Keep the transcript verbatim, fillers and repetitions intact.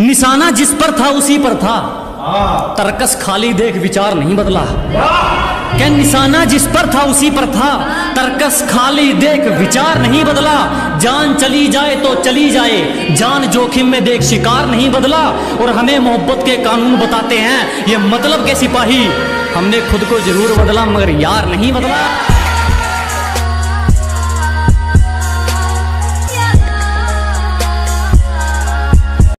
निशाना जिस पर था उसी पर था, तरकस खाली देख विचार नहीं बदला। क्या निशाना जिस पर था उसी पर था, तरकस खाली देख विचार नहीं बदला। जान चली जाए तो चली जाए, जान जोखिम में देख शिकार नहीं बदला। और हमें मोहब्बत के कानून बताते हैं ये मतलब के सिपाही, हमने खुद को जरूर बदला मगर यार नहीं बदला।